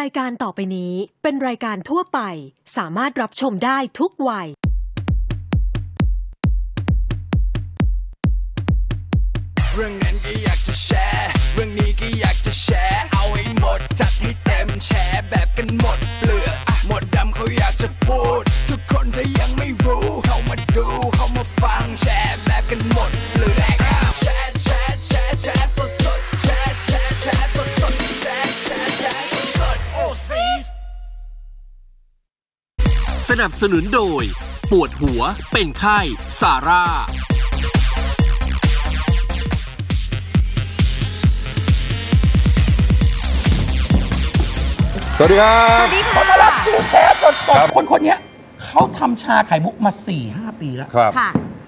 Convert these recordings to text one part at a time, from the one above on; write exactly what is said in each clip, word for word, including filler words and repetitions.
รายการต่อไปนี้เป็นรายการทั่วไปสามารถรับชมได้ทุกวัยเรื่องนั้นก็อยากจะแชร์เรื่องนี้ก็อยากจะแชร์เอาให้หมดจัดให้เต็มแชร์แบบกันหมดเปลือกหมดดำเขาอยากจะพูดทุกคนถ้ายังไม่รู้เขามาดูเขามาฟังแชร์แบบกันหมดเปลือกแชร์แชร์แชร์แชร์สดสดแชร์แชร์แชร์สดสดแชร์แชร์แชร์สดสดโอซีสนับสนุนโดยปวดหัวเป็นไข้ซาร่าสวัสดีครับขอต้อนรับสู่แชร์สดๆคนคนนี้เขาทำชาไข่มุกมา สี่ห้า ปีแล้ว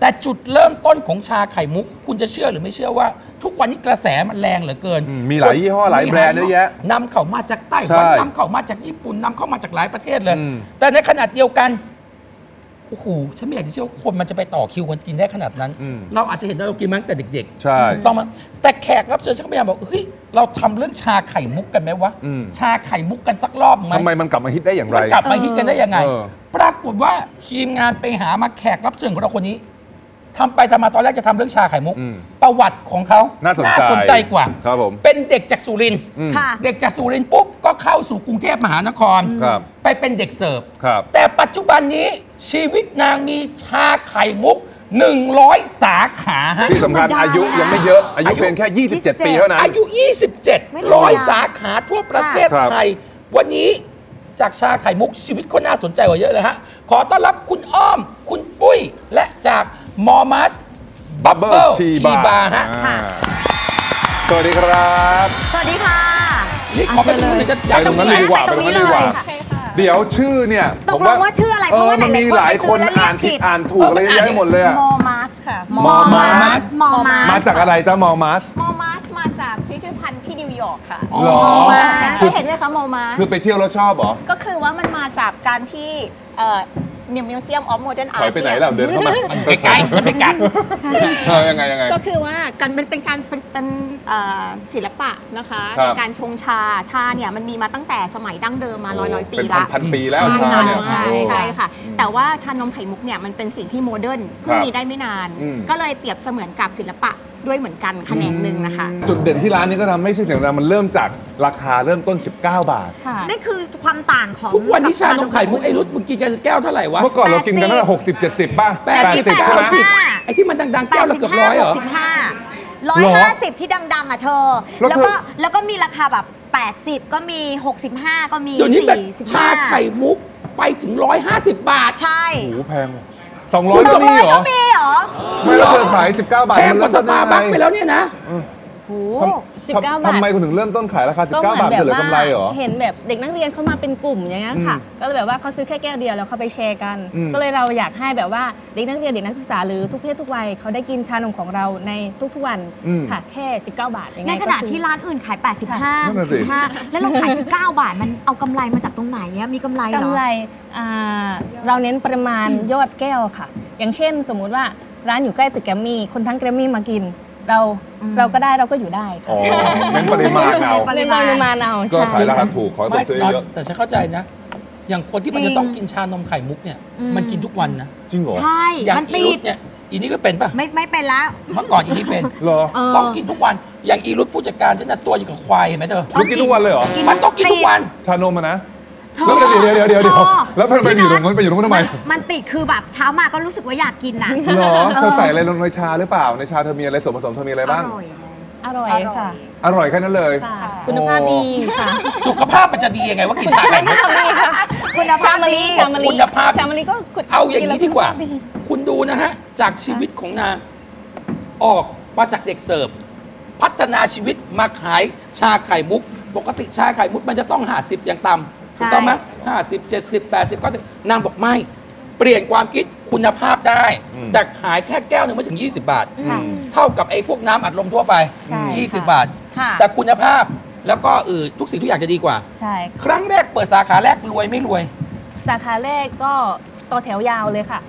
แต่จุดเริ่มต้นของชาไข่มุกคุณจะเชื่อหรือไม่เชื่อว่าทุกวันนี้กระแสมันแรงเหลือเกินมีหลายยี่ห้อหลายแบรนด์เยอะแยะนำเข้ามาจากไต้หวันนำเข้ามาจากญี่ปุ่นนำเข้ามาจากหลายประเทศเลยแต่ในขณะเดียวกันโอ้โหฉันไม่อยากจะเชื่อว่าคนมันจะไปต่อคิวคนกินได้ขนาดนั้นเราอาจจะเห็นเรากินมาตั้งแต่เด็กๆถูกต้องไหมแต่แขกรับเชิญฉันก็พยายามบอกเฮ้ยเราทำเรื่องชาไข่มุกกันไหมวะชาไข่มุกกันสักรอบไหมทำไมมันกลับมาฮิตได้อย่างไรมันกลับมาฮิตกันได้ยังไงปรากฏว่าทีมงานไปหามาแขกรับเชิญของเราคนนี้ทำไปทำมาตอนแรกจะทำเรื่องชาไข่มุกประวัติของเขาน่าสนใจกว่าครับผมเป็นเด็กจากสุรินทร์เด็กจากสุรินทร์ปุ๊บก็เข้าสู่กรุงเทพมหานครไปเป็นเด็กเสิร์ฟแต่ปัจจุบันนี้ชีวิตนางมีชาไข่มุกหนึ่งร้อยสาขาที่สำคัญอายุยังไม่เยอะอายุเพียงแค่ยี่สิบเจ็ดปีเท่านั้นอายุยี่สิบเจ็ดร้อยสาขาทั่วประเทศไทยวันนี้จากชาไข่มุกชีวิตก็น่าสนใจกว่าเยอะเลยฮะขอต้อนรับคุณอ้อมคุณปุ้ยและจากมอมัสบับเบิ้ลทีบาร์ฮะสวัสดีครับสวัสดีค่ะนี่ขอไปดูเลยจะอยากตรงนี้ดีกว่าตรงนี้ดีกว่าเดี๋ยวชื่อเนี่ยผมว่าชื่ออะไรเพราะว่ามีหลายคนอ่านผิดอ่านถูกอะไรเยอะแยะหมดเลยอะมอมัสค่ะมอมัสมอมัสมาจากอะไรจ้ามอมัสมอมัสมาจากพิพิธภัณฑ์ที่นิวยอร์กค่ะหรอคือเห็นไหมคะมอมัสคือไปเที่ยวแล้วชอบหรอก็คือว่ามันมาจากการที่เนี่ยมิวเซียมออฟโมเดิร์นอาร์ตไปไหนแล้วเดินเข้ามาไปไกลฉันไปกัดเออยังไงยังไงก็คือว่าการมันเป็นการเป็นศิลปะนะคะในการชงชาชาเนี่ยมันมีมาตั้งแต่สมัยดั้งเดิมมาร้อยร้อยปีละเป็นพันปีแล้วชาเนี่ยใช่ค่ะแต่ว่าชานมไข่มุกเนี่ยมันเป็นสิ่งที่โมเดิร์นเพิ่งมีได้ไม่นานก็เลยเปรียบเสมือนกับศิลปะด้วยเหมือนกันคะแนนหนึ่งนะคะจุดเด่นที่ร้านนี้ก็ทำให้ชื่อเสียงเรามันเริ่มจากราคาเริ่มต้นสิบเก้าบาทนี่คือความต่างของทุกวันนี้ชานมไข่มุกไอ้รุดมึงกินกันแก้วเท่าไหร่วะเมื่อก่อนเรากินกันตั้งแต่หกสิบเจ็ดสิบป่ะแปดสิบใช่ไหมไอ้ที่มันดังๆแก้วละเกือบร้อยเหรอร้อยห้าสิบที่ดังๆอ่ะเธอแล้วก็แล้วก็มีราคาแบบแปดสิบก็มีหกสิบห้าก็มีสี่สิบห้าชาไข่มุกไปถึงร้อยห้าสิบบาทใช่โอ้โหแพงสองร้อยก็มีเหรอไม่เราเจอขายสิบเก้าบาทแพงกว่าสตาร์บัคไปแล้วเนี่ยนะโอ้โหสิบเก้าบาททำไมคุณถึงเริ่มต้นขายราคาสิบเก้าบาทเหลือกำไรเหรอเห็นแบบเด็กนักเรียนเข้ามาเป็นกลุ่มอย่างเงี้ยค่ะก็เลยแบบว่าเขาซื้อแค่แก้วเดียวแล้วเขาไปแชร์กันก็เลยเราอยากให้แบบว่าเด็กนักเรียนเด็กนักศึกษาหรือทุกเพศทุกวัยเขาได้กินชานมของเราในทุกๆวันค่ะแค่สิบเก้าบาทในขณะที่ร้านอื่นขายแปดสิบห้าแล้วเราขายสิบเก้าบาทมันเอากำไรมาจากตรงไหนเนี่ยมีกำไรเหรอกำไรเราเน้นปริมาณยอดแก้วค่ะอย่างเช่นสมมุติว่าร้านอยู่ใกล้ตึกแกรมมี่คนทั้งแกรมมี่มากินเราเราก็ได้เราก็อยู่ได้เป็นปริมาณเอาปริมาณเอาก็ขายราคาถูกขอคนซื้อเยอะแต่ฉันเข้าใจนะอย่างคนที่มันจะต้องกินชานมไข่มุกเนี่ยมันกินทุกวันนะจริงเหรอใช่มันติดเนี่ยอีนี่ก็เป็นป่ะไม่ไม่เป็นแล้วเมื่อก่อนอีนี่เป็นเหรอต้องกินทุกวันอย่างอีรุ่นผู้จัดการฉันน่ะตัวอยู่กับควายเห็นไหมเธอกินทุกวันเลยเหรอมันต้องกินทุกวันชานมนะแล้วเดี๋ยวเดี๋ยวเดี๋ยวเดี๋ยวแล้วไปอยู่ตรงนั้นไปอยู่ตรงนั้นทำไมมันติดคือแบบเช้ามาก็รู้สึกว่าอยากกินนะหรอเธอใส่อะไรลงในชาหรือเปล่าในชาเธอมีอะไรส่วนผสมเธอมีอะไรบ้างอร่อยค่ะอร่อยแค่นั้นเลยคุณภาพดีค่ะสุขภาพมันจะดียังไงว่ากินชาไข่มุกคุณภาพดีค่ะคุณภาพชามะลิก็เอาอย่างนี้ดีกว่าคุณดูนะฮะจากชีวิตของนางออกมาจากเด็กเสิร์ฟพัฒนาชีวิตมาขายชาไข่มุกปกติชาไข่มุกมันจะต้องหาสิบอย่างต่ำถูกต้องไหมห้าสิบเจ็ดสิบแปดสิบก็นางบอกไม่เปลี่ยนความคิดคุณภาพได้แต่ขายแค่แก้วหนึ่งไม่ถึงยี่สิบบาทเท่ากับไอ้พวกน้ำอัดลมทั่วไปยี่สิบบาทแต่คุณภาพแล้วก็อื่นทุกสิ่งทุกอย่างจะดีกว่าใช่ครั้งแรกเปิดสาขาแรกรวยไม่รวยสาขาแรกก็ต่อแถวยาวเลยค่ะ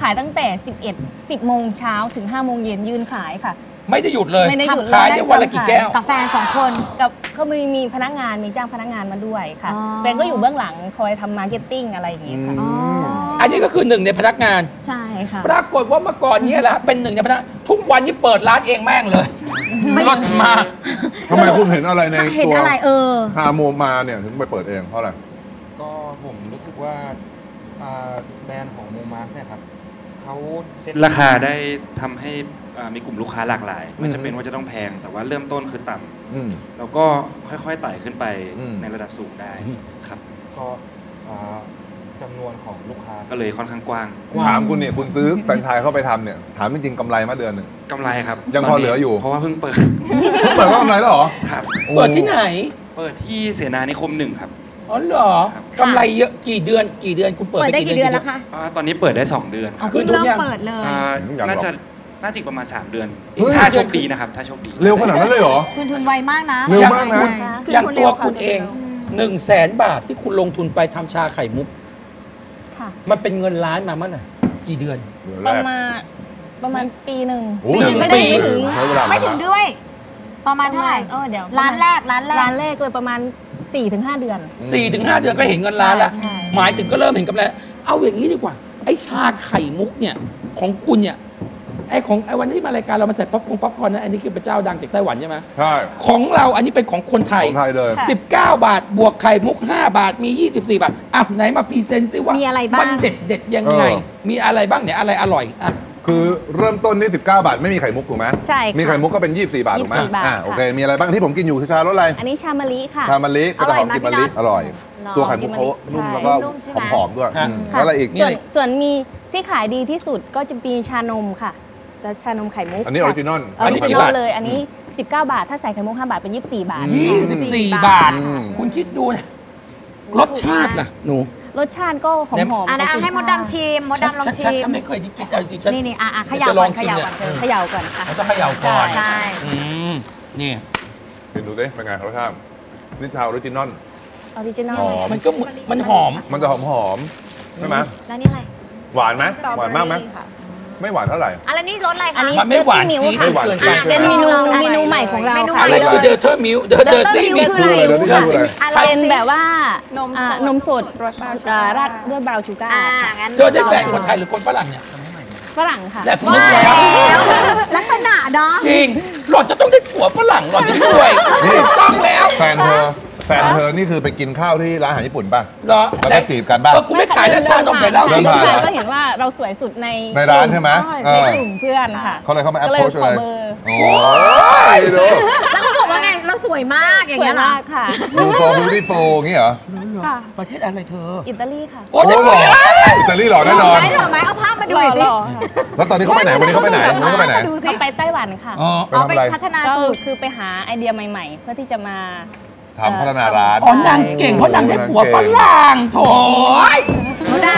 ขายตั้งแต่สิบเอ็ด สิบโมงเช้าถึงห้าโมงเย็นยืนขายค่ะไม่ได้หยุดเลยขายได้วันละกี่แก้วกาแฟสองคนกับ เขามีมีพนักงานมีจ้างพนักงานมาด้วยค่ะแฟนก็อยู่เบื้องหลังคอยทำมาร์เก็ตติ้งอะไรอย่างนี้ค่ะอันนี้ก็คือหนึ่งในพนักงานใช่ค่ะปรากฏว่าเมื่อก่อนนี้แหละเป็นหนึ่งในพนักทุกวันนี้เปิดร้านเองแม่งเลยรถมาทำไมคุณเห็นอะไรในตัวฮาโมมาเนี่ยถึงไปเปิดเองเพราะอะไรก็ผมรู้สึกว่าแบรนด์ของโมมาใช่ครับเขาเซ็ตราคาได้ทำให้มีกลุ่มลูกค้าหลากหลายมันจะเป็นว่าจะต้องแพงแต่ว่าเริ่มต้นคือต่ำแล้วก็ค่อยๆไต่ขึ้นไปในระดับสูงได้ครับก็จำนวนของลูกค้าก็เลยค่อนข้างกว้างถามคุณเนี่ยคุณซื้อแฟรนไชส์เข้าไปทำเนี่ยถามจริงๆกำไรมาเดือนหนึ่งกำไรครับยังพอเหลืออยู่เพราะว่าเพิ่งเปิดเปิดก็กำไรแล้วหรอครับเปิดที่ไหนเปิดที่เสนานิคมหนึ่งครับอ๋อเหรอกำไรเยอะกี่เดือนกี่เดือนคุณเปิดได้กี่เดือนแล้วคะตอนนี้เปิดได้สองเดือนคือทุกอย่างเปิดเลยน่าจะน่าจะประมาณสามเดือนถ้าโชคดีนะครับถ้าโชคดีเร็วขนาดนั้นเลยเหรอคุณทุนไวมากนะเร็วมากนะอย่างตัวคุณเองหนึ่งแสนบาทที่คุณลงทุนไปทำชาไข่มุกมันเป็นเงินล้านมาเมื่อไหร่กี่เดือนประมาณประมาณปีหนึ่งไม่ได้ไม่ถึงไม่ถึงด้วยประมาณเท่าไหร่เดี๋ยวล้านแรกล้านแรกล้านแรกเลยประมาณ สี่ถึงห้า เดือน สี่ถึงห้า เดือนก็เห็นเงินล้านละหมายถึงก็เริ่มเห็นกำไรเอาอย่างนี้ดีกว่าไอ้ชาไข่มุกเนี่ยของคุณเนี่ยไอ้ของไอ้วันที่มารายการเรามาใส่ป๊อปคงป๊อปคอนนะอันนี้คือเป็นเจ้าดังจากไต้หวันใช่ไหมใช่ของเราอันนี้เป็นของคนไทยของไทยเลยสิบเก้าบาทบวกไข่มุกห้าบาทมียี่สิบสี่บาทอ่ะไหนมาพรีเซนต์ซิว่ามีอะไรบ้างมันเด็ดเด็ดยังไงมีอะไรบ้างเนี่ยอะไรอร่อยอ่ะคือเริ่มต้นที่สิบเก้าบาทไม่มีไข่มุกถูกไหมใช่มีไข่มุกก็เป็นยี่สิบสี่บาทถูกไหมอ่ะโอเคมีอะไรบ้างที่ผมกินอยู่คือชารสอะไรอันนี้ชามะลิค่ะชามะลิกระดองกินมะลิอร่อยตัวไข่มุกเขานุ่มแล้วก็หอมๆด้วยแล้วอะไรอีกนี่ส่วนมีที่ขายดีที่สุดก็จะมีชานมค่ะและชานมไข่มุกอันนี้ออริจินอลออริจินอลเลยอันนี้สิบเก้าบาทถ้าใส่ไข่มุกห้าบาทเป็นยี่สิบสี่บาทยี่สิบสี่บาทคุณคิดดูนะรสชาติล่ะหนูรสชาติก็หอมๆอันนั้นให้มดดำชิมมดดำลองชิมฉันไม่เคยกินจริงๆนี่นี่อ่ะขย่าก่อนขย่าก่อนขย่าก่อนค่ะต้องขย่าก่อนใช่นี่กินดูดิเป็นไงรสชาตินี่ชาออริจินอลออริจินอลมันก็มันหอมมันจะหอมๆใช่ไหมแล้วนี่อะไรหวานไหมหวานมากไหมไม่หวานเท่าไหร่อะไรนี่รสอะไรคะมันไม่หวานจี๊ดไม่หวานจี๊ดเป็นเมนูเมนูใหม่ของเราอะไรคือเดอร์เตอร์มิลเดอร์เตอร์ตี้มิลคืออะไรเป็นแบบว่านมสดราดด้วยบราวน์ชูการ์เธอได้แฟนคนไทยหรือคนฝรั่งเนี่ยฝรั่งค่ะแต่พูดแล้วลักษณะเนาะจริงหล่อนจะต้องได้ผัวฝรั่งหล่อนจะรวยต้องแล้วแฟนเธอแฟนเธอนี่คือไปกินข้าวที่ร้านอาหารญี่ปุ่นป่ะแล้วก็จีบกันบ้างกูไม่ขายแล้วชานมไปแล้วสิก็เห็นว่าเราสวยสุดในในร้านใช่ไหมในกลุ่มเพื่อนค่ะเขาเลยเข้ามาแอปโพสอะไรโอ้ยดูแล้วเขาบอกว่าไงเราสวยมากอย่างเงี้ยหรอค่ะดูโฟล์ดูดิโฟล์งี้เหรอค่ะประเทศอะไรเธออิตาลีค่ะโอ้ยหล่ออิตาลีหล่อแน่นอนหล่อไหมเอาภาพมาดูดิแล้วตอนนี้เขาไปไหนวันนี้เขาไปไหนเขาไปไหนเขาไปไต้หวันค่ะเขาไปพัฒนาสูตรคือไปหาไอเดียใหม่ๆเพื่อที่จะมาทำพัฒนาร้านอ๋อนางเก่งเพราะนางได้ผัวฝรั่งโถย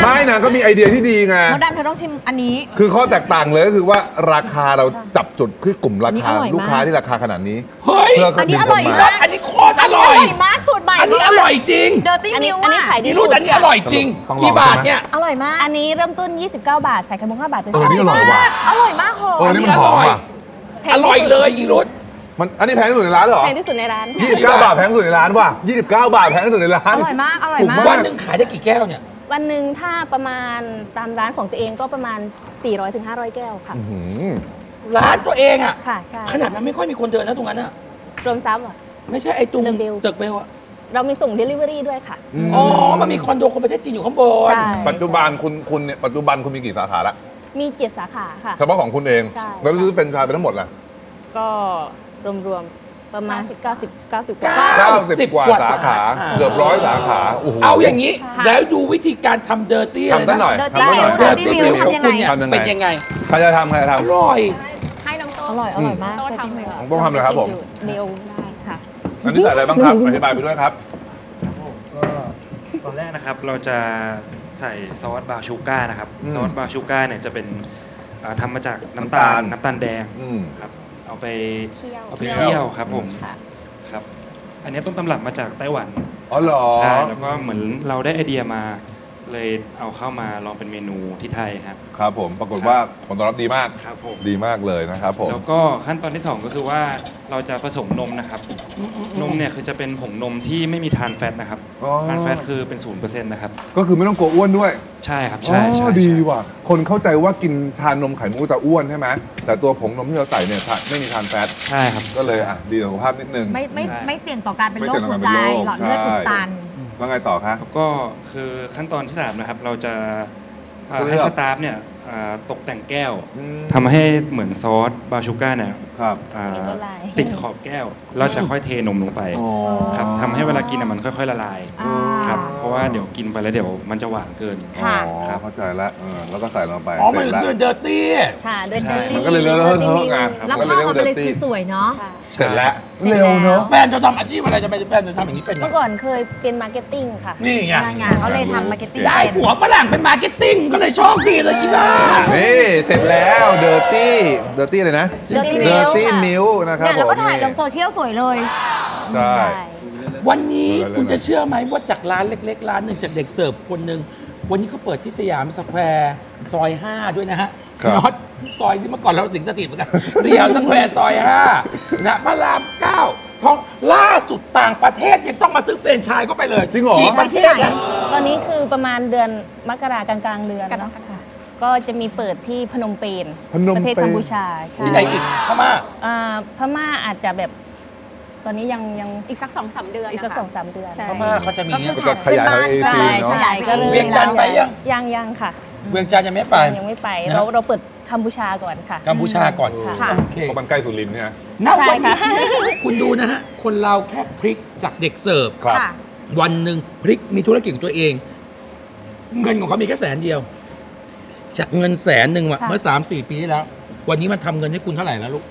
ไม่นางก็มีไอเดียที่ดีไงเขาดันเธอต้องชิมอันนี้คือข้อแตกต่างเลยก็คือว่าราคาเราจับจุดคือกลุ่มราคาลูกค้าที่ราคาขนาดนี้เฮ้ยอันนี้อร่อยมากอันนี้โคตรอร่อยมากสูตรใหม่อันนี้อร่อยจริงเดอร์ตี้มิลอันนี้ขายดีสุดอันนี้อร่อยจริงกี่บาทเนี่ยอร่อยมากอันนี้เริ่มต้นยี่สิบเก้าบาทใส่ไข่มุกห้าบาทเป็นอร่อยมากอร่อยมากหอมอันนี้มันหอมอ่ะอร่อยเลยอีรสมันอันนี้แพงที่สุดในร้านเหรอแพงที่สุดในร้านยี่สิบเก้าบาทแพงที่สุดในร้านว่ะยี่สิบเก้าบาทแพงที่สุดในร้านอร่อยมากอร่อยมากวันหนึ่งขายได้กี่แก้วเนี่ยวันหนึ่งถ้าประมาณตามร้านของตัวเองก็ประมาณ สี่ร้อยถึงห้าร้อย แก้วค่ะร้านตัวเองอ่ะค่ะใช่ขนาดนั้นไม่ค่อยมีคนเดินนะตรงนั้นอ่ะรวมซับอ่ะไม่ใช่ไอ้ตรงตึกเบลอ่ะเรามีส่ง delivery ด้วยค่ะอ๋อมันมีคอนโดคนประเทศจีนอยู่ข้างบนปัจจุบันคุณคุณเนี่ยปัจจุบันคุณมีกี่สาขาละมีเจ็ดสาขาค่ะเฉพาะของคุณเองแล้วซื้อเป็นชาไปทั้งหมดล่ะก็รวมๆประมาณเก้าสิบกว่าสาขาเกือบร้อยสาขาเอาอย่างนี้แล้วดูวิธีการทำเดอร์ตี้ทำซะหน่อยเดอร์ตี้เดอร์ตี้มิลทำยังไงเป็นยังไงใครจะทำใครจะทำอร่อยให้น้องโต้อร่อยอร่อยมากโต้ทำเลยน้องโต้ทำเลยครับผมเดลได้ค่ะอันนี้ใส่อะไรบ้างครับอธิบายไปด้วยครับตอนแรกนะครับเราจะใส่ซอสบาชูก้านะครับซอสบาชูก้าเนี่ยจะเป็นทำมาจากน้ำตาลน้ำตาลแดงครับเอาไปเอาไปเคี่ยวครับผมครับอันนี้ต้นตำรับมาจากไต้หวันอ๋อเหรอใช่แล้วก็เหมือนเราได้ไอเดียมา เลยเอาเข้ามาลองเป็นเมนูที่ไทยครับครับผมปรากฏว่าผลตอบรับดีมากครับผมดีมากเลยนะครับผมแล้วก็ขั้นตอนที่สองก็คือว่าเราจะผสมนมนะครับนมเนี่ยคือจะเป็นผงนมที่ไม่มีทานแฟตนะครับทานแฟตคือเป็น ศูนย์เปอร์เซ็นต์ นะครับก็คือไม่ต้องกลัวอ้วนด้วยใช่ครับใช่ใช่ดีว่ะคนเข้าใจว่ากินทานนมไข่มุกจะอ้วนใช่ไหมแต่ตัวผงนมที่เราใส่เนี่ยไม่มีทานแฟตใช่ครับก็เลยอ่ะดีต่อสุขภาพนิดนึงไม่ไม่ไม่เสี่ยงต่อการเป็นโรคหัวใจหลอดเลือดอุดตันแล้วไงต่อครับก็คือขั้นตอนที่สามนะครับเราจะให้สตาฟเนี่ยตกแต่งแก้วทำให้เหมือนซอสบาชูก้าเนี่ยติดขอบแก้วเราจะค่อยเทนมลงไปครับทำให้เวลากินมันค่อยๆละลายครับเพราะว่าเดี๋ยวกินไปแล้วเดี๋ยวมันจะหวานเกินครับเข้าใจแล้วแล้วก็ใส่ลงไปอ๋อมันเดือดเดือดตีค่ะเดือดเดือดตีมันก็เลยเลอะเลอะเทอะงานแล้วก็เลยสีสวยเนาะเสร็จแล้วเร็วเนาะแฟนจะทำอาชีพอะไรจะไปแฟนจะทำอย่างนี้เป็นเมื่อก่อนเคยเป็นมาร์เก็ตติ้งค่ะนี่ไงเขาเลยทำมาร์เก็ตติ้งได้หัวฝรั่งเป็นมาร์เก็ตติ้งก็เลยโชคดีเลยอีบ้านี่เสร็จแล้วเดือดตีเดือดตีเลยนะเดือดตีนิ้วนะครับแล้วก็ถ่ายลงโซเชียลสวยเลยใช่วันนี้คุณจะเชื่อไหมว่าจากร้านเล็กๆร้านหนึ่งจากเด็กเสิร์ฟคนหนึ่งวันนี้เขาเปิดที่สยามสแควร์ซอยห้าด้วยนะฮะน็อตซอยที่เมื่อก่อนเราสิงสถิตเหมือนกันสยามสแควร์ซอยห้านะพระรามเก้าท้องล่าสุดต่างประเทศยังต้องมาซื้อแฟรนไชส์เข้าไปเลยจริงเหรอประเทศตอนนี้คือประมาณเดือนมกราคมกลางๆเดือนเนาะก็จะมีเปิดที่พนมเปญประเทศกัมพูชาที่ไหนอีกพม่าพม่าอาจจะแบบตอนนี้ยังยังอีกสักสองสามเดือนอีกสักสองสามเดือนพม่าเขาจะมีขยายไปเอซีเนาะเวียงจันทร์ไปยังยังยังค่ะเวียงจันทร์ยังไม่ไปยังไม่ไปเราเราเปิดกัมพูชาก่อนค่ะกัมพูชาก่อนค่ะเพราะมันใกล้สุรินทร์เนี่ยน่าวันนี้คุณดูนะฮะคนเราแค่พริกจากเด็กเสิร์ฟวันหนึ่งพริกมีธุรกิจของตัวเองเงินของเขามีแค่แสนเดียวจากเงินแสนหนึ่งว่ะเมื่อ สามถึงสี่ ปีที่แล้ววันนี้มันทำเงินให้คุณเท่าไหร่แล้วลูก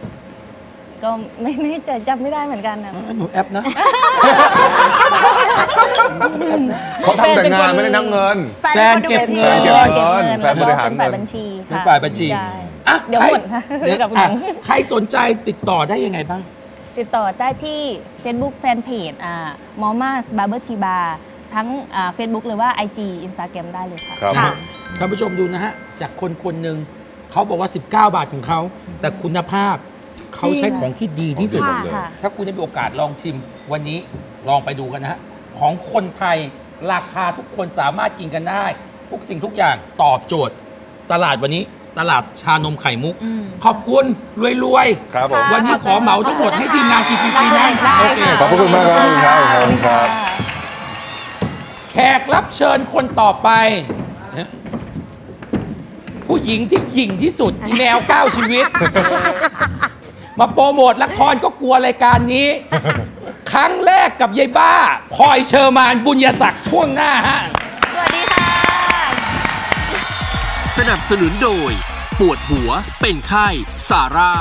ก็ไม่แน่ใจจำไม่ได้เหมือนกันนะหนูแอปนะเขาทำแต่งานไม่ได้นับเงินแฟนเก็บเงินแฟนบริหารเงินบัญชีฝ่ายบัญชีอ่ะเดี๋ยวหมดค่ะใครสนใจติดต่อได้ยังไงบ้างติดต่อได้ที่ Facebook Fanpage อ่า Mama's Barber Tea Bar ทั้ง Facebook หรือว่า ไอ จี Instagram ได้เลยค่ะครับท่านผู้ชมดูนะฮะจากคนคนหนึ่งเขาบอกว่าสิบเก้าบาทของเขาแต่คุณภาพเขาใช้ของที่ดีที่สุดเลยถ้าคุณได้มีโอกาสลองชิมวันนี้ลองไปดูกันนะฮะของคนไทยราคาทุกคนสามารถกินกันได้ทุกสิ่งทุกอย่างตอบโจทย์ตลาดวันนี้ตลาดชานมไข่มุกขอบคุณรวยๆครับผมวันนี้ขอเหมาทั้งหมดให้ทีมงานกินฟรีได้ขอบคุณมากครับแขกรับเชิญคนต่อไปผู้หญิงที่หยิ่งที่สุดอีแมวเก้าชีวิตมาโปรโมทละครก็กลัวรายการนี้ครั้งแรกกับยายบ้าพลอยเชอร์มานบุญยศักดิ์ช่วงหน้าฮะสวัสดีค่ะสนับสนุนโดยปวดหัวเป็นไข้ซาร่า